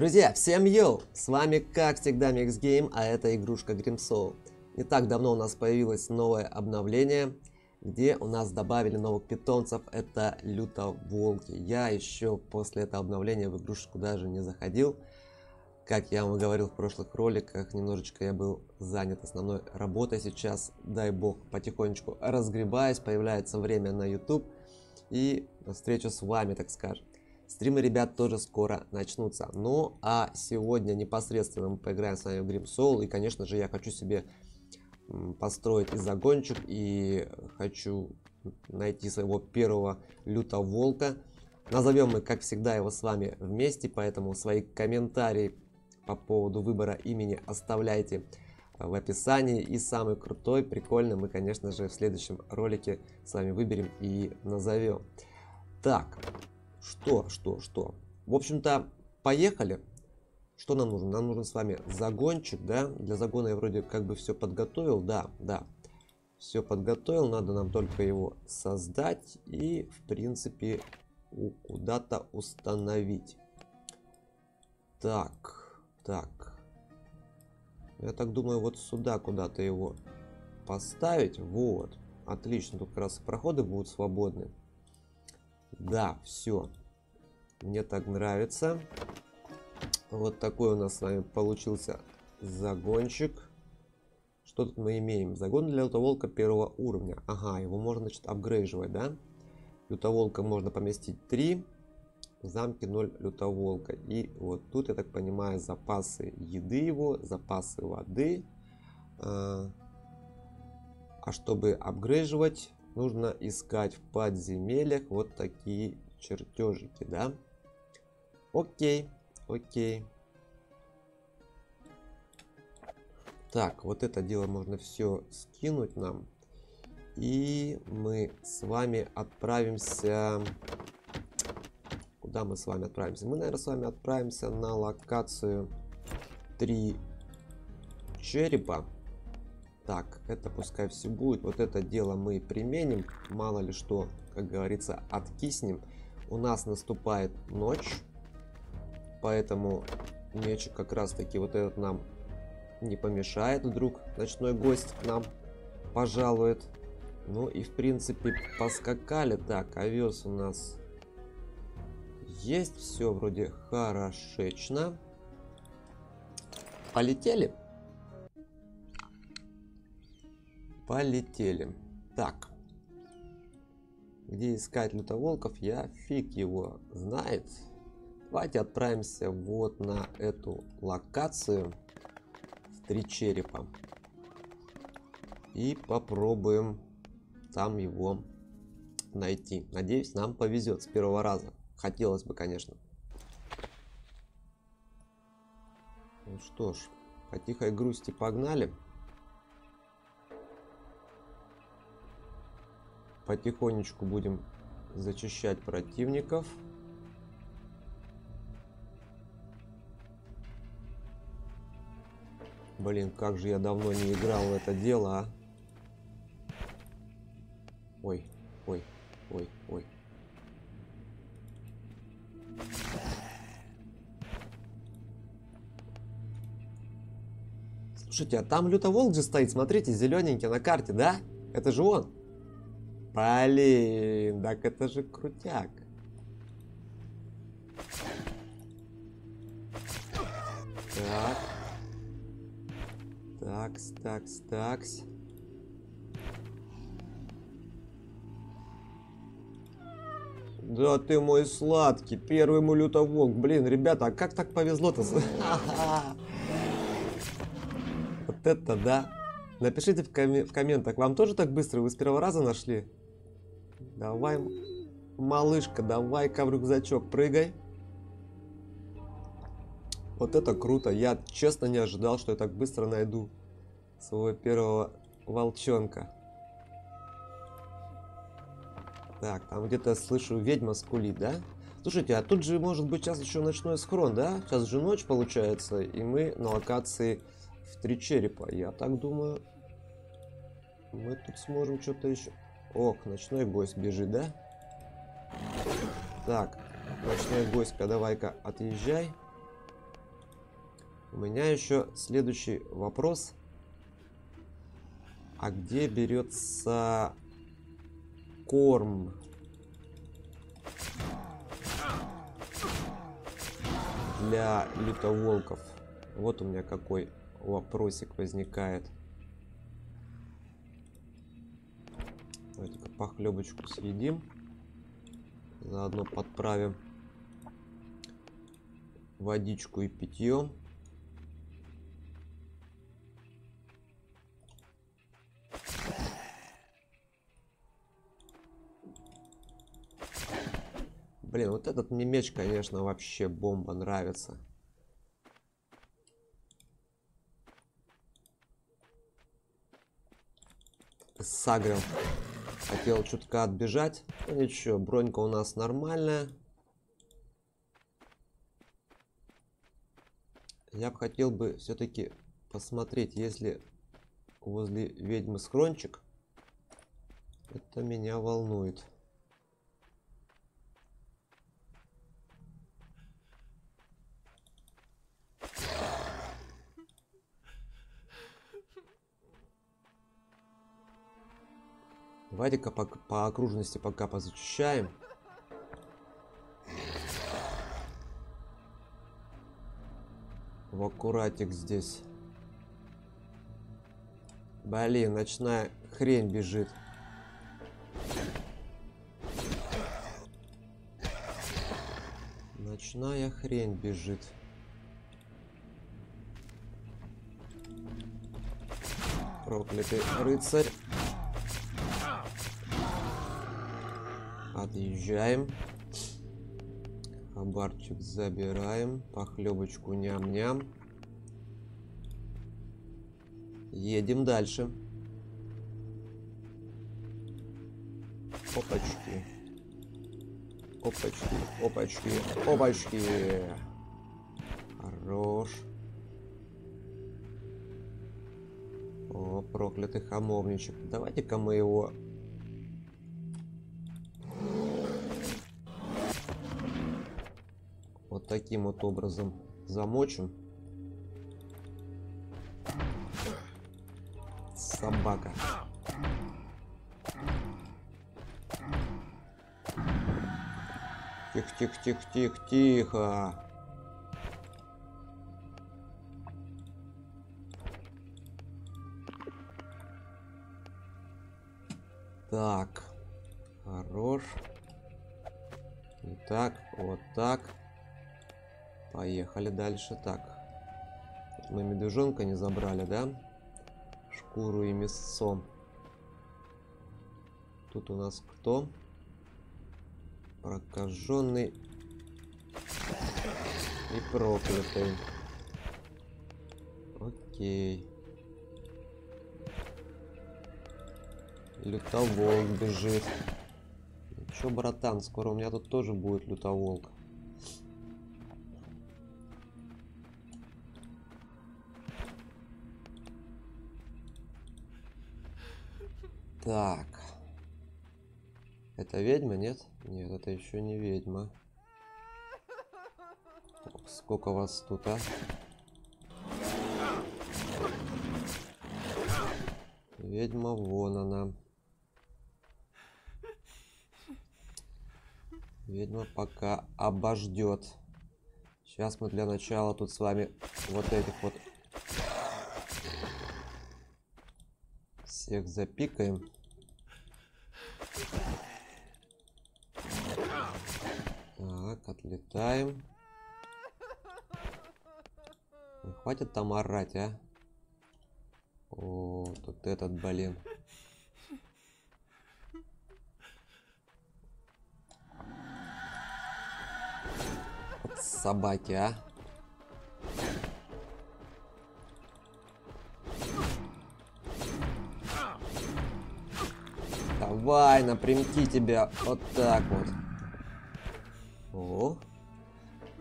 Друзья, всем йоу! С вами, как всегда, Mix Game, а это игрушка Grim Soul. Не так давно у нас появилось новое обновление, где у нас добавили новых питомцев, это лютоволки. Я еще после этого обновления в игрушку даже не заходил. Как я вам говорил в прошлых роликах, немножечко я был занят основной работой. Сейчас, дай бог, потихонечку разгребаюсь, появляется время на YouTube и встречу с вами, так скажем. Стримы, ребят, тоже скоро начнутся. Ну, а сегодня непосредственно мы поиграем с вами в Grim Soul. И, конечно же, я хочу себе построить и загончик. И хочу найти своего первого лютоволка. Назовем мы, как всегда, его с вами вместе. Поэтому свои комментарии по поводу выбора имени оставляйте в описании. И самый крутой, прикольный мы, конечно же, в следующем ролике с вами выберем и назовем. Так... Что? В общем-то, поехали. Что нам нужно? Нам нужен с вами загончик, да? Для загона я вроде как бы все подготовил, да. Все подготовил, надо нам только его создать и, в принципе, куда-то установить. Так. Я так думаю, вот сюда куда-то его поставить. Вот. Отлично, тут как раз проходы будут свободны. Да, все. Мне так нравится. Вот такой у нас с вами получился загончик. Что тут мы имеем? Загон для лютоволка первого уровня. Ага, его можно, значит, апгрейдживать, да? Лютоволка можно поместить 3. Замки 0 лютоволка. И вот тут, я так понимаю, запасы еды его, запасы воды. А чтобы апгрейдживать... нужно искать в подземельях вот такие чертежики, да? Окей. Так, вот это дело можно все скинуть нам. И мы с вами отправимся... Куда мы с вами отправимся? Мы, наверное, с вами отправимся на локацию 3 черепа. Так, это пускай все будет. Вот это дело мы применим. Мало ли что, как говорится, откиснем. У нас наступает ночь. Поэтому мечик как раз таки вот этот нам не помешает. Вдруг ночной гость к нам пожалует. Ну и в принципе поскакали. Так, овес у нас есть. Все вроде хорошечно. Полетели. Так. Где искать лютоволков, я фиг его знает. Давайте отправимся вот на эту локацию. 3 черепа. И попробуем там его найти. Надеюсь, нам повезет с первого раза. Хотелось бы, конечно. Ну что ж, по тихой грусти погнали. Потихонечку будем зачищать противников. Блин, как же я давно не играл в это дело, а. Ой. Слушайте, а там лютоволк же стоит, смотрите, зелененький на карте, да? Это же он. Блин, так это же крутяк. Так. Да ты мой сладкий, первый мой лютоволк. Блин, ребята, а как так повезло-то? Вот это да. Напишите в комментах, вам тоже так быстро? Вы с первого раза нашли? Давай, малышка, давай-ка в рюкзачок прыгай. Вот это круто. Я честно не ожидал, что я так быстро найду своего первого волчонка. Так, там где-то, слышу, ведьма скулит, да? Слушайте, а тут же может быть сейчас еще ночной схрон, да? Сейчас же ночь получается, и мы на локации в 3 черепа. Я так думаю, мы тут сможем что-то еще... Ок, ночной гость бежит, да? Так, ночной гость-ка, давай-ка отъезжай. У меня еще следующий вопрос. А где берется корм? Для лютоволков. Вот у меня какой вопросик возникает. Давайте-ка похлебочку съедим. Заодно подправим водичку и питье. Блин, вот этот мне меч, конечно, вообще бомба, нравится. Сагрил. Хотел чутка отбежать. Ну ничего, бронька у нас нормальная. Я бы хотел бы все-таки посмотреть, если возле ведьмы скрончик. Это меня волнует. Давайте-ка по окружности пока позачищаем. В аккуратик здесь. Блин, ночная хрень бежит. Ночная хрень бежит. Проклятый рыцарь. Отъезжаем. Хабарчик забираем. Похлебочку ням-ням. Едем дальше. Опачки. Опачки, опачки, опачки. Хорош. О, проклятый хамовничек. Давайте-ка мы его... таким вот образом замочим. Собака. Тихо. Так. Хорош. Итак, вот так. Поехали дальше. Так, мы медвежонка не забрали, да? Шкуру и мясо. Тут у нас кто? Прокаженный и проклятый. Окей. Лютоволк бежит. Ну чё, братан, скоро у меня тут тоже будет лютоволк. Так. Это ведьма, нет? Нет, это еще не ведьма. Сколько вас тут, а? Ведьма, вон она. Ведьма пока обождет. Сейчас мы для начала тут с вами вот этих вот всех запикаем. Так, отлетаем. Ну, хватит там орать, а? О, тут этот, блин. Вот собаки, а? Давай, напрямки тебя. Вот так вот. О,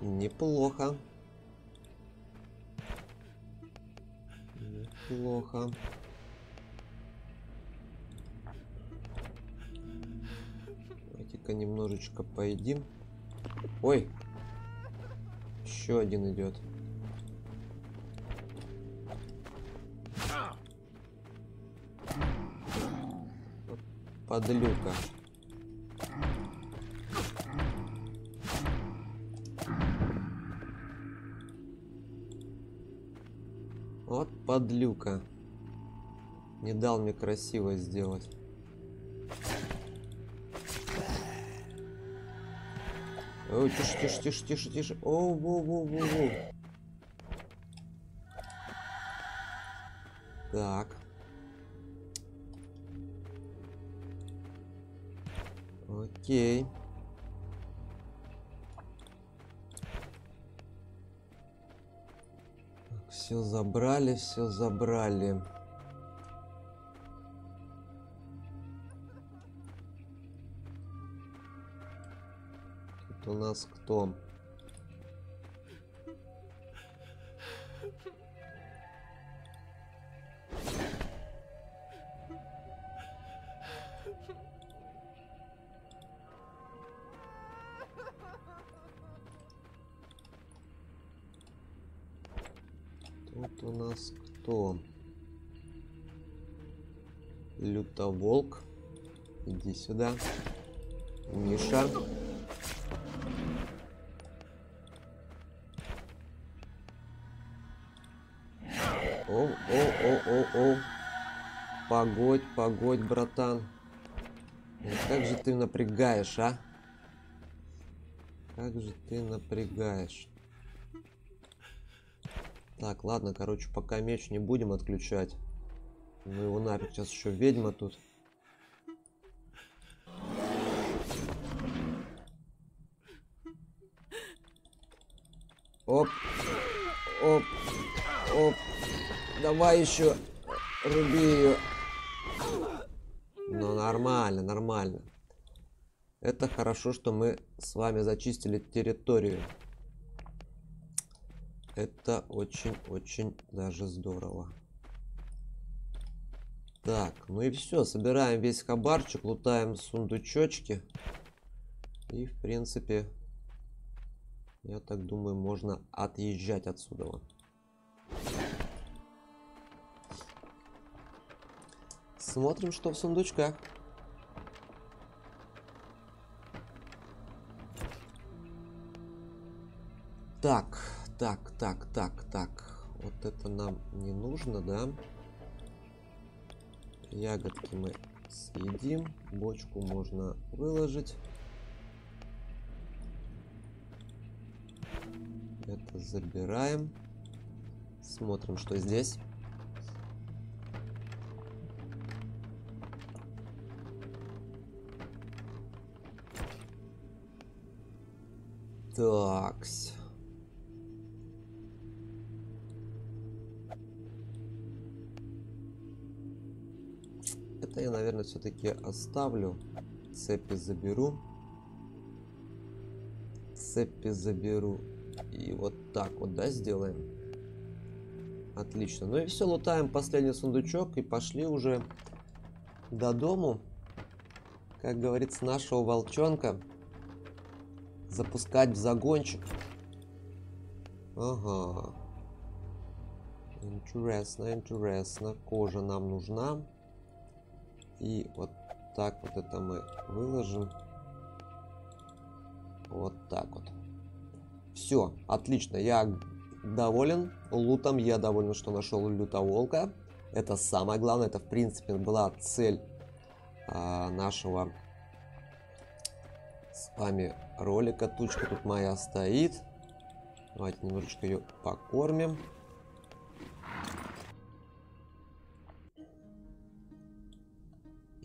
неплохо. Неплохо. Давайте-ка немножечко поедим. Ой, еще один идет. подлюка. Вот подлюка. Не дал мне красиво сделать. Ой, тише, тише, тише, тише, тише. О, воу. Так. Окей. Так, все забрали, все забрали. Тут у нас кто? Лютоволк, иди сюда, Миша. О. Погодь, братан. Как же ты напрягаешь, а? Как же ты напрягаешь? Так, ладно, короче, пока меч не будем отключать. Ну его нафиг, сейчас еще ведьма тут. Оп. Давай еще руби ее. Ну нормально. Это хорошо, что мы с вами зачистили территорию. Это очень даже здорово. Так, ну и все, собираем весь хабарчик, лутаем сундучочки. И, в принципе, я так думаю, можно отъезжать отсюда. Смотрим, что в сундучках. Так. Вот это нам не нужно, да? Ягодки мы съедим, бочку можно выложить. Это забираем. Смотрим, что здесь. Такс. Я, наверное, все-таки оставлю. Цепи заберу. И вот так вот, да, сделаем. Отлично. Ну и все, лутаем последний сундучок и пошли уже до дому. Как говорится, нашего волчонка запускать в загончик. Ага. Интересно. Кожа нам нужна. И вот так вот это мы выложим. Вот так вот. Все, отлично. Я доволен лутом. Я доволен, что нашел лютоволка. Это самое главное. Это, в принципе, была цель нашего с вами ролика. Тучка тут моя стоит. Давайте немножечко ее покормим.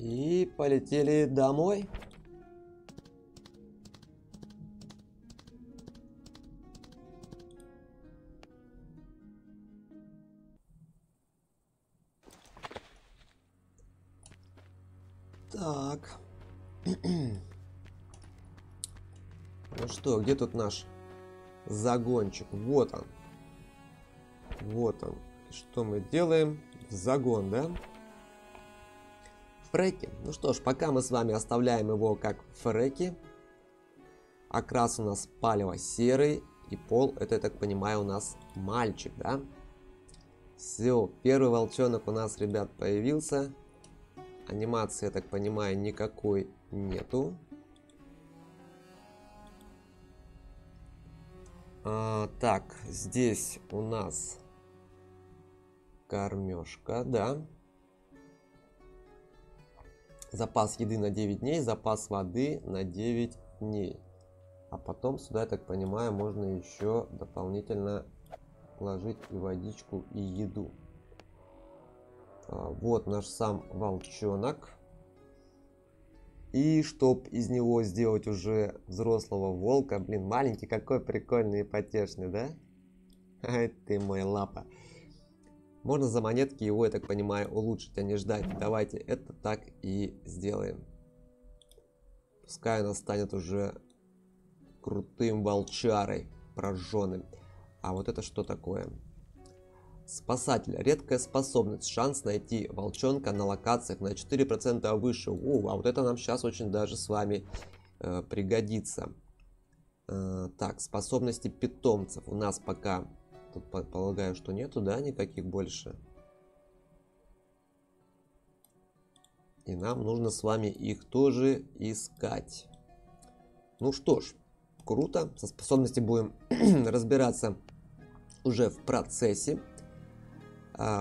И полетели домой. Так. Ну что, где тут наш загончик? Вот он. Что мы делаем? Загон, да? Фреки. Ну что ж, пока мы с вами оставляем его как фреки. Окрас у нас палево серый. И пол, это, я так понимаю, у нас мальчик, да? Все, первый волчонок у нас, ребят, появился. Анимации, я так понимаю, никакой нету. Так, здесь у нас кормежка, да. Запас еды на 9 дней, запас воды на 9 дней. А потом сюда, я так понимаю, можно еще дополнительно положить и водичку, и еду. Вот наш сам волчонок. И чтобы из него сделать уже взрослого волка, блин, маленький какой прикольный и потешный, да? Ай ты мой лапа. Можно за монетки его, я так понимаю, улучшить, а не ждать. Давайте это так и сделаем. Пускай он станет уже крутым волчарой, прожженным. А вот это что такое? Спасатель. Редкая способность. Шанс найти волчонка на локациях на 4% выше. А вот это нам сейчас очень даже с вами пригодится. Так, способности питомцев. У нас пока, тут полагаю, что нету, да, никаких больше. И нам нужно с вами их тоже искать. Ну что ж, круто. Со способностями будем разбираться уже в процессе.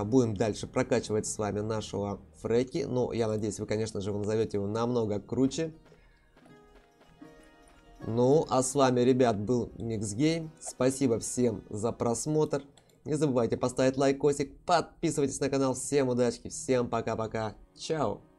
Будем дальше прокачивать с вами нашего Фреки. Ну, я надеюсь, вы, конечно же, назовете его намного круче. Ну, а с вами, ребят, был Mix Game. Спасибо всем за просмотр. Не забывайте поставить лайкосик, подписывайтесь на канал. Всем удачи, всем пока-пока. Чао!